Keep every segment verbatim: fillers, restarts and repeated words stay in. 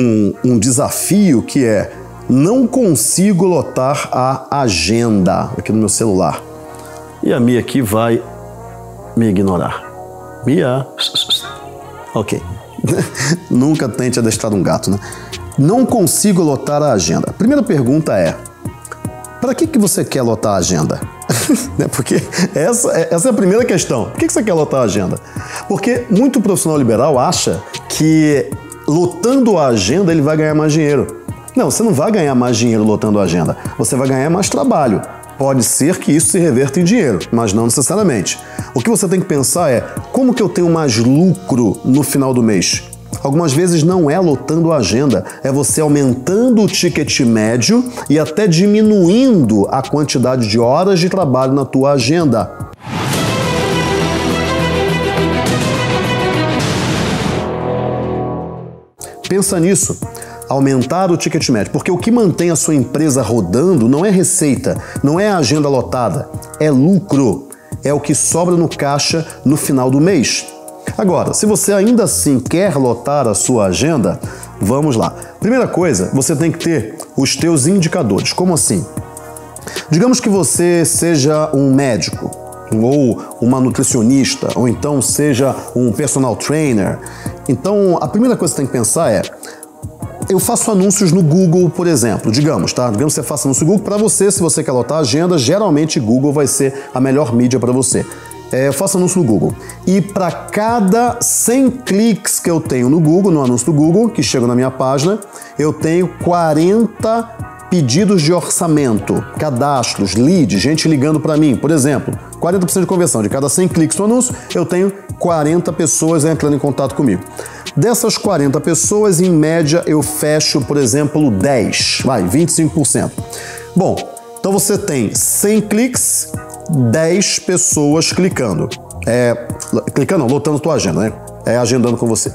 um, um desafio que é: não consigo lotar a agenda aqui no meu celular. E a Mia aqui vai me ignorar. Mia. Ok. Nunca tente adestrar um gato, né? Não consigo lotar a agenda. A primeira pergunta é: para que, que você quer lotar a agenda? Porque essa, essa é a primeira questão. Por que, que você quer lotar a agenda? Porque muito profissional liberal acha que lotando a agenda ele vai ganhar mais dinheiro. Não, você não vai ganhar mais dinheiro lotando a agenda. Você vai ganhar mais trabalho. Pode ser que isso se reverta em dinheiro, mas não necessariamente. O que você tem que pensar é: como que eu tenho mais lucro no final do mês? Algumas vezes não é lotando a agenda, é você aumentando o ticket médio e até diminuindo a quantidade de horas de trabalho na tua agenda. Pensa nisso. Aumentar o ticket médio, porque o que mantém a sua empresa rodando não é receita, não é a agenda lotada, é lucro, é o que sobra no caixa no final do mês. Agora, se você ainda assim quer lotar a sua agenda, vamos lá. Primeira coisa, você tem que ter os teus indicadores. Como assim? Digamos que você seja um médico, ou uma nutricionista, ou então seja um personal trainer. Então, a primeira coisa que você tem que pensar é: eu faço anúncios no Google, por exemplo, digamos, tá? Digamos que você faça anúncio no Google. Para você, se você quer lotar a agenda, geralmente Google vai ser a melhor mídia para você. É, eu faço anúncio no Google. E para cada cem cliques que eu tenho no Google, no anúncio do Google, que chega na minha página, eu tenho quarenta pedidos de orçamento, cadastros, leads, gente ligando para mim, por exemplo. quarenta por cento de conversão. De cada cem cliques no anúncio, eu tenho quarenta pessoas entrando em contato comigo. Dessas quarenta pessoas, em média, eu fecho, por exemplo, dez, vai, vinte e cinco por cento. Bom, então você tem cem cliques, dez pessoas clicando. É, clicando, não, lotando tua agenda, né? É, agendando com você.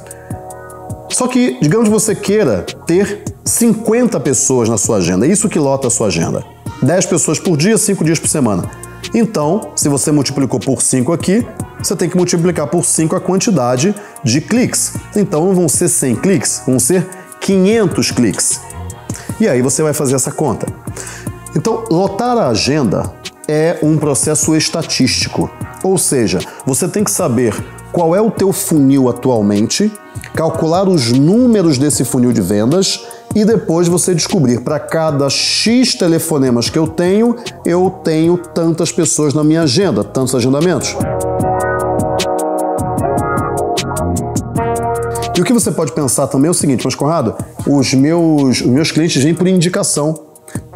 Só que, digamos que você queira ter cinquenta pessoas na sua agenda, é isso que lota a sua agenda. dez pessoas por dia, cinco dias por semana. Então, se você multiplicou por cinco aqui, você tem que multiplicar por cinco a quantidade de cliques. Então, não vão ser cem cliques, vão ser quinhentos cliques. E aí você vai fazer essa conta. Então, lotar a agenda é um processo estatístico. Ou seja, você tem que saber qual é o teu funil atualmente, calcular os números desse funil de vendas e depois você descobrir: para cada X telefonemas que eu tenho, eu tenho tantas pessoas na minha agenda, tantos agendamentos. E o que você pode pensar também é o seguinte: mas Conrado, os meus, os meus clientes vêm por indicação.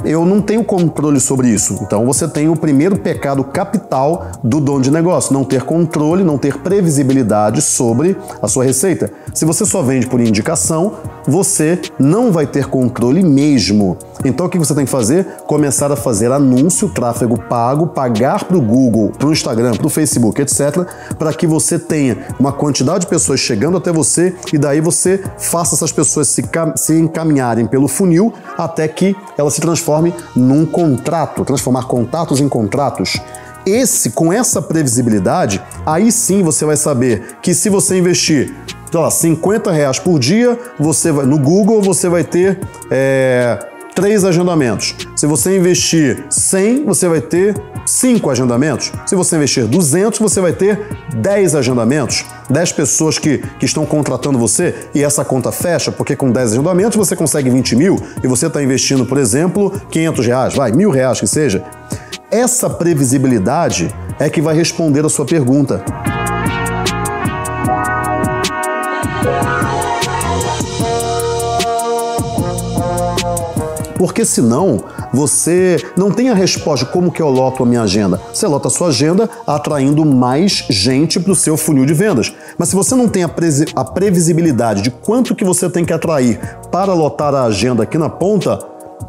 Eu não tenho controle sobre isso. Então você tem o primeiro pecado capital do dono de negócio: não ter controle, não ter previsibilidade sobre a sua receita. Se você só vende por indicação, você não vai ter controle mesmo. Então o que você tem que fazer? Começar a fazer anúncio, tráfego pago, pagar para o Google, para o Instagram, para o Facebook, etcétera, para que você tenha uma quantidade de pessoas chegando até você e daí você faça essas pessoas se, se encaminharem pelo funil até que elas se transformem num contrato, transformar contatos em contratos. Esse, com essa previsibilidade, aí sim você vai saber que, se você investir, sei lá, cinquenta reais por dia, você vai, no Google você vai ter é, três agendamentos. Se você investir cem, você vai ter cinco agendamentos. Se você investir duzentos, você vai ter dez agendamentos, dez pessoas que, que estão contratando você, e essa conta fecha, porque com dez agendamentos você consegue vinte mil e você está investindo, por exemplo, quinhentos reais, vai, mil reais que seja. Essa previsibilidade é que vai responder a sua pergunta. Porque senão você não tem a resposta: como que eu loto a minha agenda? Você lota a sua agenda atraindo mais gente para o seu funil de vendas. Mas se você não tem a, pre- a previsibilidade de quanto que você tem que atrair para lotar a agenda aqui na ponta,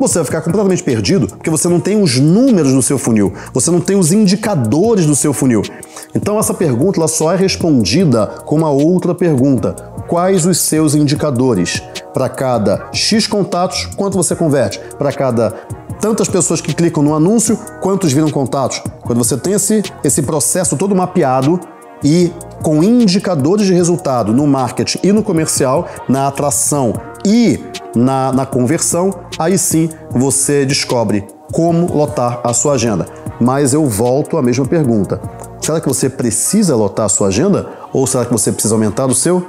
você vai ficar completamente perdido, porque você não tem os números do seu funil, você não tem os indicadores do seu funil. Então essa pergunta ela só é respondida com uma outra pergunta: quais os seus indicadores? Para cada X contatos, quanto você converte? Para cada tantas pessoas que clicam no anúncio, quantos viram contatos? Quando você tem esse, esse processo todo mapeado e com indicadores de resultado no marketing e no comercial, na atração E na, na conversão, aí sim você descobre como lotar a sua agenda. Mas eu volto à mesma pergunta. Será que você precisa lotar a sua agenda ou será que você precisa aumentar o seu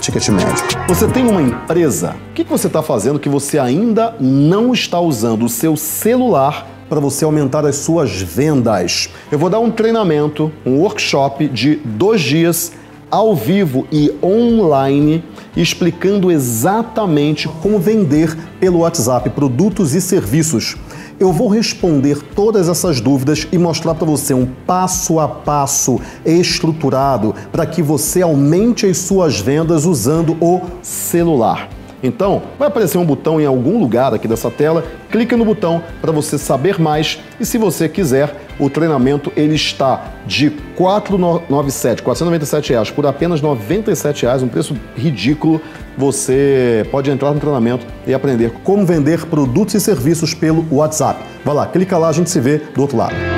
ticket médio? Você tem uma empresa, o que você está fazendo que você ainda não está usando o seu celular para você aumentar as suas vendas? Eu vou dar um treinamento, um workshop de dois dias ao vivo e online, explicando exatamente como vender pelo WhatsApp produtos e serviços. Eu vou responder todas essas dúvidas e mostrar para você um passo a passo estruturado para que você aumente as suas vendas usando o celular. Então, vai aparecer um botão em algum lugar aqui dessa tela, clica no botão para você saber mais e se você quiser, o treinamento ele está de quatrocentos e noventa e sete reais por apenas noventa e sete reais, um preço ridículo. Você pode entrar no treinamento e aprender como vender produtos e serviços pelo WhatsApp. Vai lá, clica lá, a gente se vê do outro lado.